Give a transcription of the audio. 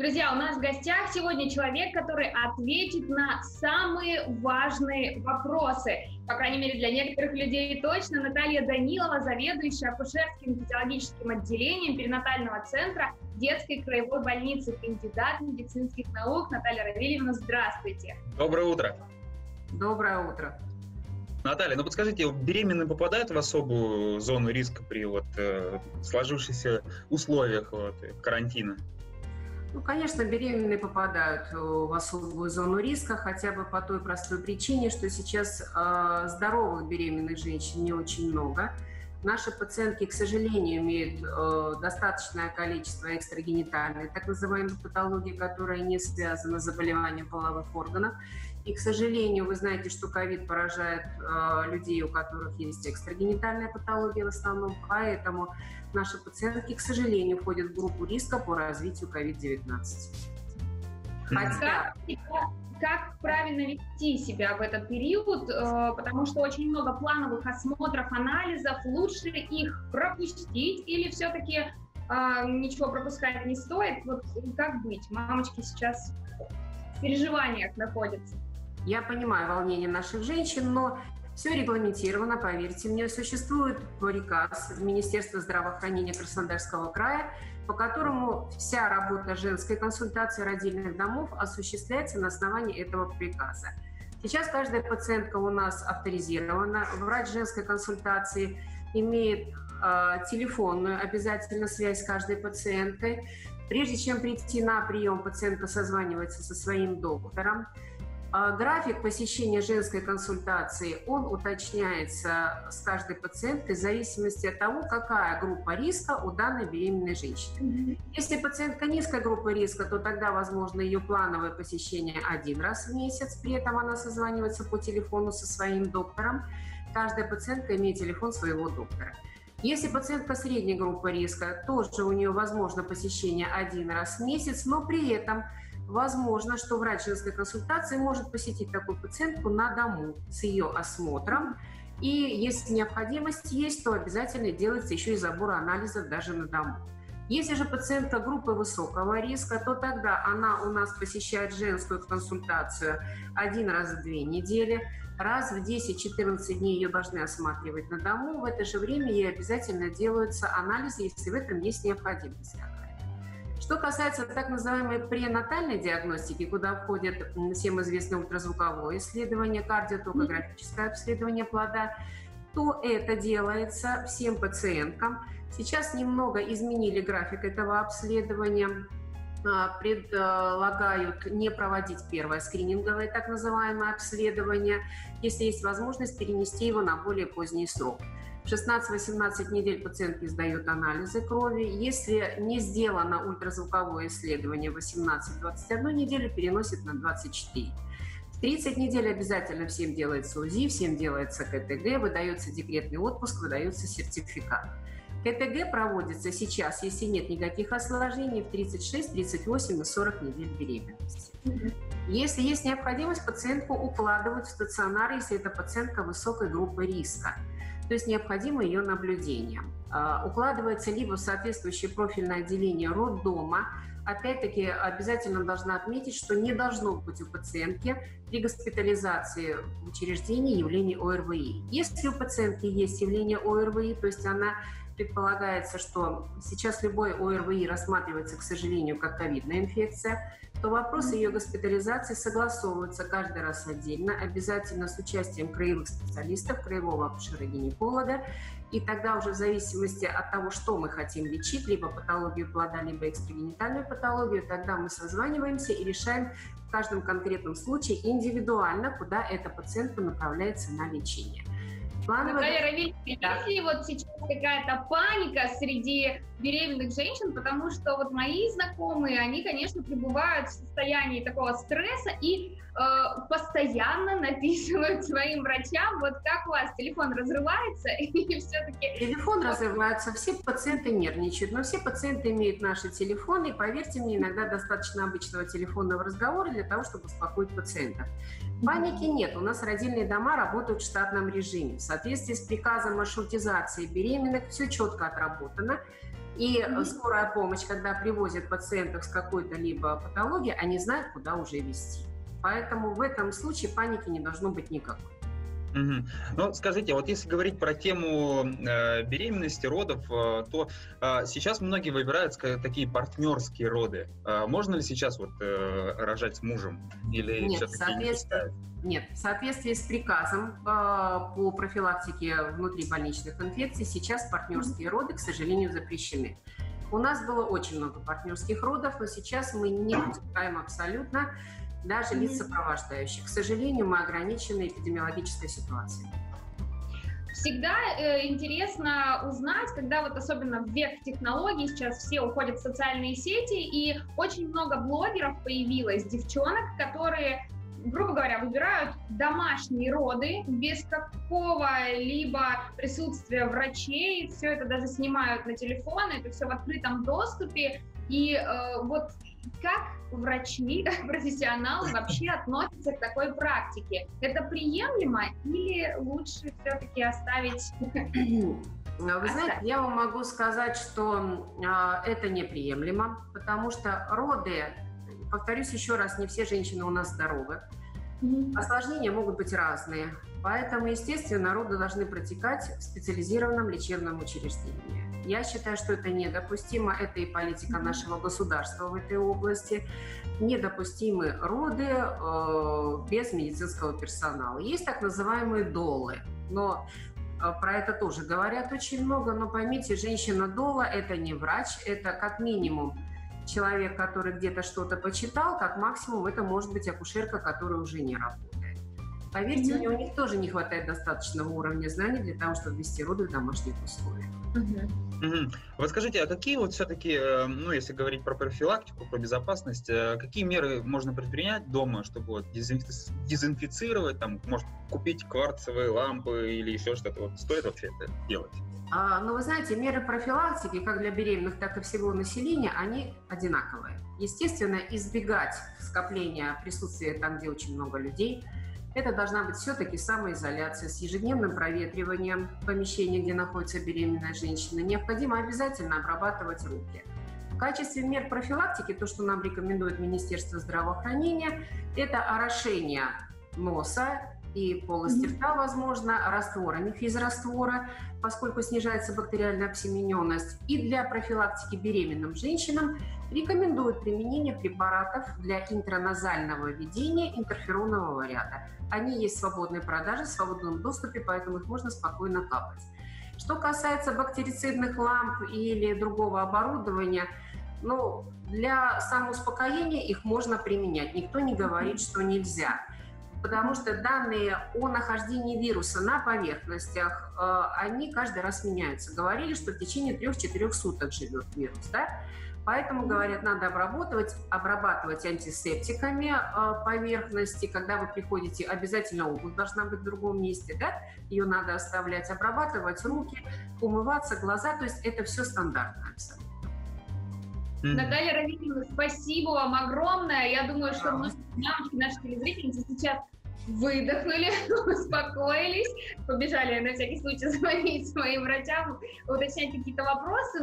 Друзья, у нас в гостях сегодня человек, который ответит на самые важные вопросы. По крайней мере, для некоторых людей точно. Наталья Данилова, заведующая акушерским физиологическим отделением перинатального центра Детской краевой больницы, кандидат медицинских наук. Наталья Равильевна, здравствуйте. Доброе утро. Доброе утро. Наталья, ну подскажите, беременные попадают в особую зону риска при сложившихся условиях карантина? Ну, конечно, беременные попадают в особую зону риска, хотя бы по той простой причине, что сейчас здоровых беременных женщин не очень много. Наши пациентки, к сожалению, имеют достаточное количество экстрагенитальной, так называемой патологии, которая не связана с заболеванием половых органов. И, к сожалению, вы знаете, что ковид поражает людей, у которых есть экстрагенитальная патология в основном, поэтому наши пациентки, к сожалению, входят в группу риска по развитию COVID-19. Как правильно вести себя в этот период, потому что очень много плановых осмотров, анализов, лучше их пропустить или все-таки ничего пропускать не стоит? Вот как быть? Мамочки сейчас в переживаниях находятся. Я понимаю волнение наших женщин, но все регламентировано, поверьте мне. Существует приказ Министерства здравоохранения Краснодарского края, по которому вся работа женской консультации родильных домов осуществляется на основании этого приказа. Сейчас каждая пациентка у нас авторизирована. Врач женской консультации имеет телефонную обязательно связь с каждой пациенткой. Прежде чем прийти на прием, пациентка созванивается со своим доктором. График посещения женской консультации, он уточняется с каждой пациенткой в зависимости от того, какая группа риска у данной беременной женщины. Если пациентка низкой группы риска, то тогда возможно ее плановое посещение один раз в месяц, при этом она созванивается по телефону со своим доктором. Каждая пациентка имеет телефон своего доктора. Если пациентка средней группы риска, тоже у нее возможно посещение один раз в месяц, но при этом возможно, что врач женской консультации может посетить такую пациентку на дому с ее осмотром. И если необходимость есть, то обязательно делается еще и забор анализов даже на дому. Если же пациентка группы высокого риска, то тогда она у нас посещает женскую консультацию один раз в 2 недели. Раз в 10-14 дней ее должны осматривать на дому. В это же время ей обязательно делаются анализы, если в этом есть необходимость. Что касается так называемой пренатальной диагностики, куда входят всем известное ультразвуковое исследование, кардиотокографическое обследование плода, то это делается всем пациенткам. Сейчас немного изменили график этого обследования, предлагают не проводить первое скрининговое так называемое обследование, если есть возможность перенести его на более поздний срок. 16-18 недель пациентки сдают анализы крови. Если не сделано ультразвуковое исследование 18-21 неделю, переносит на 24. В 30 недель обязательно всем делается УЗИ, всем делается КТГ, выдается декретный отпуск, выдается сертификат. КТГ проводится сейчас, если нет никаких осложнений, в 36, 38 и 40 недель беременности. Если есть необходимость, пациентку укладывают в стационар, если это пациентка высокой группы риска. То есть необходимо ее наблюдение. Укладывается либо в соответствующее профильное отделение роддома. Опять-таки обязательно должна отметить, что не должно быть у пациентки при госпитализации в учреждении явление ОРВИ. Если у пациентки есть явление ОРВИ, то есть она предполагается, что сейчас любой ОРВИ рассматривается, к сожалению, как ковидная инфекция, то вопросы ее госпитализации согласовываются каждый раз отдельно, обязательно с участием краевых специалистов, краевого акушера-гинеколога. И тогда уже в зависимости от того, что мы хотим лечить, либо патологию плода, либо экстрагенитальную патологию, тогда мы созваниваемся и решаем в каждом конкретном случае индивидуально, куда эта пациентка направляется на лечение. Наталья Равильевна, если вот сейчас какая-то паника среди беременных женщин, потому что вот мои знакомые, они, конечно, пребывают в состоянии такого стресса и постоянно написывают своим врачам, вот как у вас телефон разрывается, и все-таки... Телефон разрывается, все пациенты нервничают, но все пациенты имеют наши телефоны, и поверьте мне, иногда достаточно обычного телефонного разговора для того, чтобы успокоить пациентов. Паники нет, у нас родильные дома работают в штатном режиме. В соответствии с приказом маршрутизации беременных все четко отработано. И скорая помощь, когда привозят пациентов с какой-то либо патологией, они знают, куда уже везти. Поэтому в этом случае паники не должно быть никакой. Угу. Ну, скажите, вот если говорить про тему беременности, родов, то сейчас многие выбирают такие партнерские роды. Можно ли сейчас вот рожать с мужем? Или нет, в соответствии с приказом по профилактике внутрибольничных инфекций сейчас партнерские роды, к сожалению, запрещены. У нас было очень много партнерских родов, но сейчас мы не пускаем абсолютно даже лиц сопровождающих. К сожалению, мы ограничены эпидемиологической ситуацией. Всегда интересно узнать, когда вот особенно в век технологий сейчас все уходят в социальные сети, и очень много блогеров появилось, девчонок, которые, грубо говоря, выбирают домашние роды без какого-либо присутствия врачей, все это даже снимают на телефон, это все в открытом доступе. И вот как врачи, как профессионалы вообще относятся к такой практике? Это приемлемо или лучше все-таки оставить? Вы знаете, я вам могу сказать, что это неприемлемо, потому что роды, повторюсь еще раз, не все женщины у нас здоровы. Осложнения могут быть разные. Поэтому, естественно, роды должны протекать в специализированном лечебном учреждении. Я считаю, что это недопустимо. Это и политика нашего государства в этой области. Недопустимы роды без медицинского персонала. Есть так называемые долы. Но про это тоже говорят очень много. Но поймите, женщина-дола – это не врач, это как минимум человек, который где-то что-то почитал, как максимум это может быть акушерка, которая уже не работает. Поверьте, у них тоже не хватает достаточного уровня знаний для того, чтобы вести роды в домашних условиях. Вот скажите, а какие вот все-таки, ну, если говорить про профилактику, про безопасность, какие меры можно предпринять дома, чтобы вот дезинфицировать, там, может, купить кварцевые лампы или еще что-то? Вот стоит вообще это делать? Вы знаете, меры профилактики, как для беременных, так и всего населения, они одинаковые. Естественно, избегать скопления присутствия там, где очень много людей. Это должна быть все-таки самоизоляция с ежедневным проветриванием помещения, где находится беременная женщина. Необходимо обязательно обрабатывать руки. В качестве мер профилактики, то, что нам рекомендует Министерство здравоохранения, это орошение носа и полости рта, возможно, растворами физраствора, поскольку снижается бактериальная обсемененность. И для профилактики беременным женщинам рекомендуют применение препаратов для интраназального введения интерферонового ряда. Они есть в свободной продаже, в свободном доступе, поэтому их можно спокойно капать. Что касается бактерицидных ламп или другого оборудования, для самоуспокоения их можно применять. Никто не говорит, что нельзя. Потому что данные о нахождении вируса на поверхностях, они каждый раз меняются. Говорили, что в течение 3-4 суток живет вирус, да? Поэтому, говорят, надо обрабатывать антисептиками поверхности. Когда вы приходите, обязательно обувь должна быть в другом месте, да? Ее надо оставлять, обрабатывать руки, умываться, глаза. То есть это все стандартно абсолютно. Наталья Данилова, спасибо вам огромное. Я думаю, что многие мамочки, наши телезрительницы сейчас выдохнули, успокоились, побежали на всякий случай звонить своим врачам, уточнять какие-то вопросы.